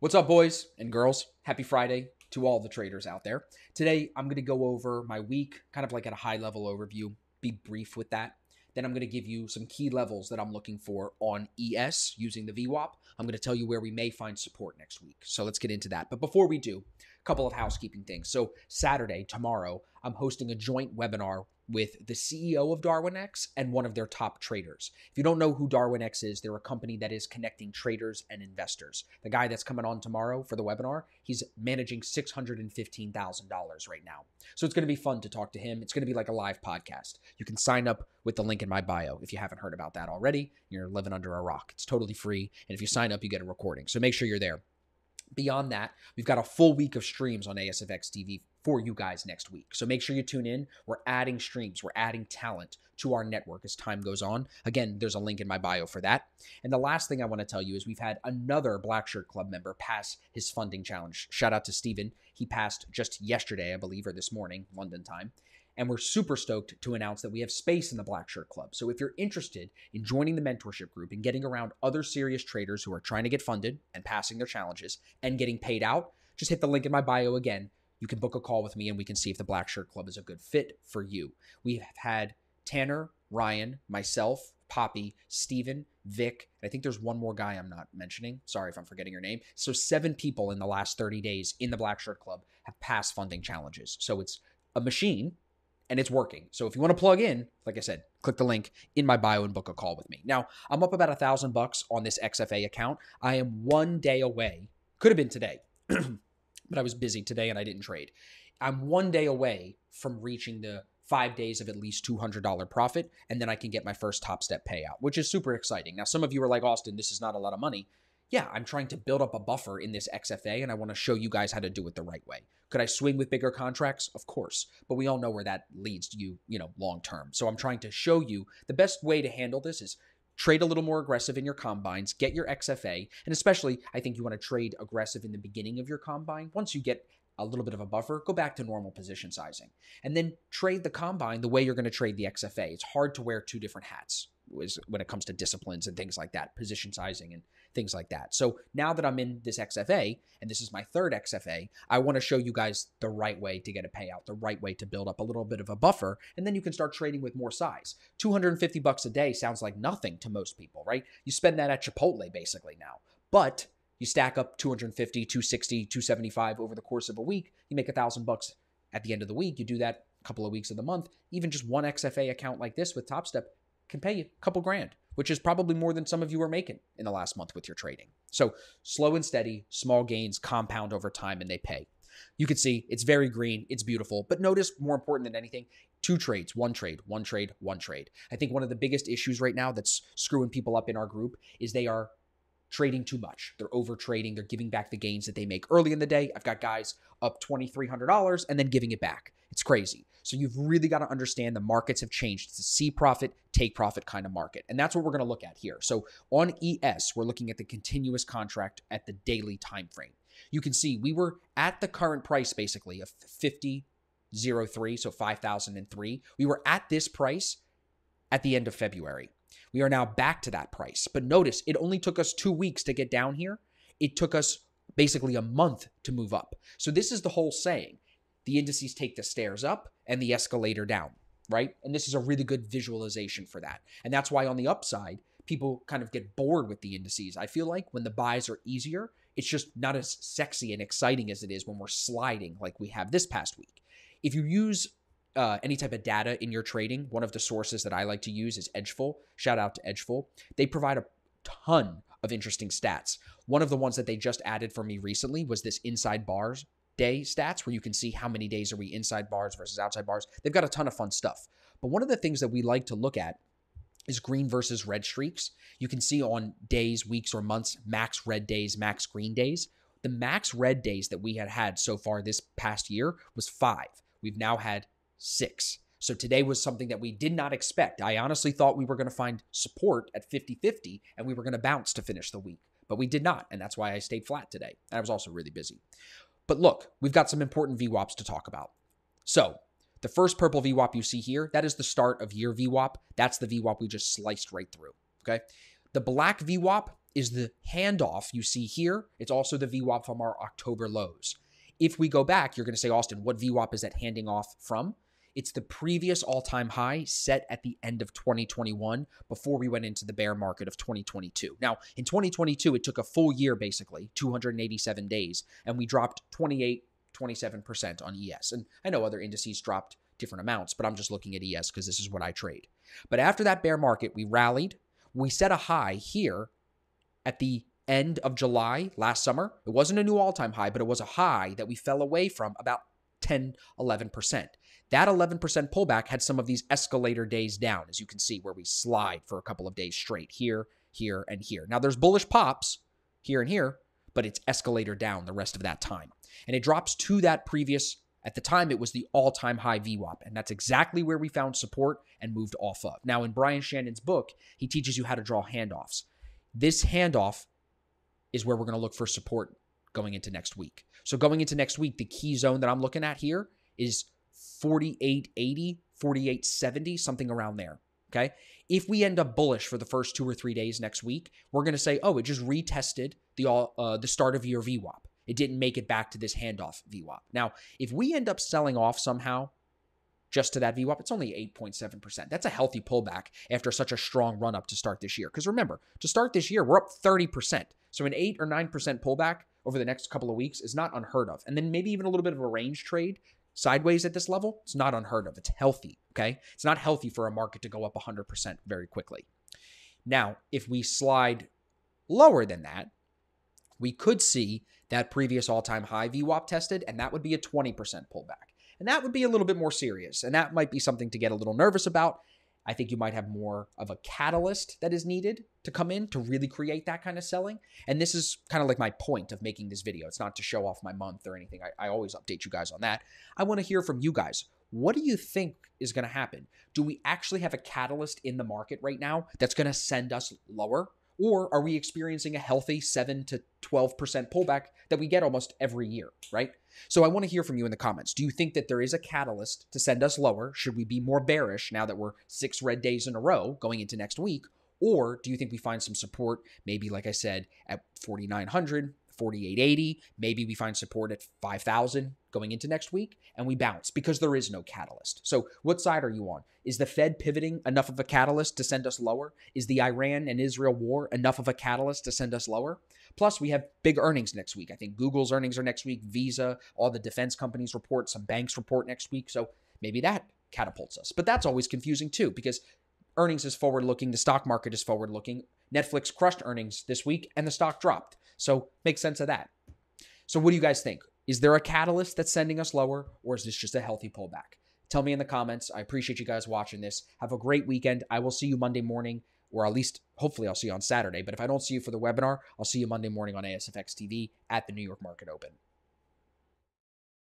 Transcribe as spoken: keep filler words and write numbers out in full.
What's up, boys and girls? Happy Friday to all the traders out there. Today, I'm going to go over my week, kind of like at a high-level overview, be brief with that. Then I'm going to give you some key levels that I'm looking for on E S using the V WAP. I'm going to tell you where we may find support next week. So let's get into that. But before we do, a couple of housekeeping things. So Saturday, tomorrow, I'm hosting a joint webinar with the C E O of DarwinEx and one of their top traders. If you don't know who DarwinEx is, they're a company that is connecting traders and investors. The guy that's coming on tomorrow for the webinar, he's managing six hundred fifteen thousand dollars right now. So it's gonna be fun to talk to him. It's gonna be like a live podcast. You can sign up with the link in my bio if you haven't heard about that already. You're living under a rock. It's totally free. And if you sign up, you get a recording. So make sure you're there. Beyond that, we've got a full week of streams on A S F X T V for you guys next week. So make sure you tune in. We're adding streams. We're adding talent to our network as time goes on. Again, there's a link in my bio for that. And the last thing I want to tell you is we've had another Blackshirt Club member pass his funding challenge. Shout out to Steven. He passed just yesterday, I believe, or this morning, London time. And we're super stoked to announce that we have space in the Blackshirt Club. So if you're interested in joining the mentorship group and getting around other serious traders who are trying to get funded and passing their challenges and getting paid out, just hit the link in my bio again. You can book a call with me and we can see if the Blackshirt Club is a good fit for you. We have had Tanner, Ryan, myself, Poppy, Steven, Vic, and I think there's one more guy I'm not mentioning. Sorry if I'm forgetting your name. So seven people in the last thirty days in the Blackshirt Club have passed funding challenges. So it's a machine. And it's working. So if you want to plug in, like I said, click the link in my bio and book a call with me. Now, I'm up about a thousand bucks on this X F A account. I am one day away. Could have been today, but I was busy today and I didn't trade. I'm one day away from reaching the five days of at least two hundred dollars profit. And then I can get my first Topstep payout, which is super exciting. Now, some of you are like, Austin, this is not a lot of money. Yeah, I'm trying to build up a buffer in this X F A, and I want to show you guys how to do it the right way. Could I swing with bigger contracts? Of course, but we all know where that leads to you, you know, long term. So I'm trying to show you the best way to handle this is trade a little more aggressive in your combines, get your X F A, and especially I think you want to trade aggressive in the beginning of your combine. Once you get a little bit of a buffer, go back to normal position sizing, and then trade the combine the way you're going to trade the X F A. It's hard to wear two different hats when it comes to disciplines and things like that, position sizing and things like that. So now that I'm in this X F A, and this is my third X F A, I want to show you guys the right way to get a payout, the right way to build up a little bit of a buffer, and then you can start trading with more size. two hundred fifty bucks a day sounds like nothing to most people, right? You spend that at Chipotle basically now, but you stack up two hundred fifty, two sixty, two seventy-five over the course of a week, you make a thousand bucks at the end of the week. You do that a couple of weeks of the month. Even just one X F A account like this with Topstep can pay you a couple grand, which is probably more than some of you are making in the last month with your trading. So slow and steady, small gains compound over time and they pay. You can see it's very green, it's beautiful, but notice more important than anything, two trades, one trade, one trade, one trade. I think one of the biggest issues right now that's screwing people up in our group is they are trading too much. They're over trading. They're giving back the gains that they make early in the day. I've got guys up twenty-three hundred dollars and then giving it back. It's crazy. So you've really got to understand the markets have changed. It's a see profit, take profit kind of market. And that's what we're going to look at here. So on E S, we're looking at the continuous contract at the daily time frame. You can see we were at the current price basically of fifty oh three, so five thousand three. We were at this price at the end of February. We are now back to that price. But notice it only took us two weeks to get down here. It took us basically a month to move up. So this is the whole saying. The indices take the stairs up and the escalator down, right? And this is a really good visualization for that. And that's why on the upside, people kind of get bored with the indices. I feel like when the buys are easier, it's just not as sexy and exciting as it is when we're sliding like we have this past week. If you use Uh, any type of data in your trading, one of the sources that I like to use is Edgeful. Shout out to Edgeful. They provide a ton of interesting stats. One of the ones that they just added for me recently was this inside bars day stats, where you can see how many days are we inside bars versus outside bars. They've got a ton of fun stuff. But one of the things that we like to look at is green versus red streaks. You can see on days, weeks, or months, max red days, max green days. The max red days that we had had so far this past year was five. We've now had six. So today was something that we did not expect. I honestly thought we were going to find support at fifty fifty and we were going to bounce to finish the week, but we did not. And that's why I stayed flat today. And I was also really busy. But look, we've got some important V WAPs to talk about. So the first purple V WAP you see here, that is the start of year V WAP. That's the V WAP we just sliced right through. Okay. The black V WAP is the handoff you see here. It's also the V WAP from our October lows. If we go back, you're going to say, Austin, what V WAP is that handing off from? It's the previous all-time high set at the end of twenty twenty-one before we went into the bear market of twenty twenty-two. Now, in twenty twenty-two, it took a full year, basically, two hundred eighty-seven days, and we dropped twenty-eight, twenty-seven percent on E S. And I know other indices dropped different amounts, but I'm just looking at E S because this is what I trade. But after that bear market, we rallied. We set a high here at the end of July last summer. It wasn't a new all-time high, but it was a high that we fell away from about ten, eleven percent. That eleven percent pullback had some of these escalator days down, as you can see, where we slide for a couple of days straight here, here, and here. Now, there's bullish pops here and here, but it's escalator down the rest of that time. And it drops to that previous, at the time, it was the all-time high V WAP, and that's exactly where we found support and moved off of. Now, in Brian Shannon's book, he teaches you how to draw handoffs. This handoff is where we're going to look for support going into next week. So going into next week, the key zone that I'm looking at here is forty-eight eighty, forty-eight seventy, something around there, okay? If we end up bullish for the first two or three days next week, we're going to say, oh, it just retested the, all, uh, the start of year V WAP. It didn't make it back to this handoff V WAP. Now, if we end up selling off somehow just to that V WAP, it's only eight point seven percent. That's a healthy pullback after such a strong run-up to start this year. Because remember, to start this year, we're up thirty percent. So an eight or nine percent pullback over the next couple of weeks is not unheard of. And then maybe even a little bit of a range trade sideways at this level, it's not unheard of. It's healthy, okay? It's not healthy for a market to go up one hundred percent very quickly. Now, if we slide lower than that, we could see that previous all-time high V WAP tested, and that would be a twenty percent pullback. And that would be a little bit more serious, and that might be something to get a little nervous about. I think you might have more of a catalyst that is needed to come in to really create that kind of selling. And this is kind of like my point of making this video. It's not to show off my month or anything. I, I always update you guys on that. I want to hear from you guys. What do you think is going to happen? Do we actually have a catalyst in the market right now that's going to send us lower? Or are we experiencing a healthy seven to twelve percent pullback that we get almost every year, right? So I want to hear from you in the comments. Do you think that there is a catalyst to send us lower? Should we be more bearish now that we're six red days in a row going into next week? Or do you think we find some support, maybe like I said, at forty-nine hundred, forty-eight eighty? Maybe we find support at five thousand going into next week and we bounce because there is no catalyst. So what side are you on? Is the Fed pivoting enough of a catalyst to send us lower? Is the Iran and Israel war enough of a catalyst to send us lower? Plus, we have big earnings next week. I think Google's earnings are next week, Visa, all the defense companies report, some banks report next week. So maybe that catapults us. But that's always confusing too, because earnings is forward-looking, the stock market is forward-looking. Netflix crushed earnings this week and the stock dropped. So make sense of that. So what do you guys think? Is there a catalyst that's sending us lower, or is this just a healthy pullback? Tell me in the comments. I appreciate you guys watching this. Have a great weekend. I will see you Monday morning, or at least hopefully I'll see you on Saturday. But if I don't see you for the webinar, I'll see you Monday morning on A S F X T V at the New York Market Open.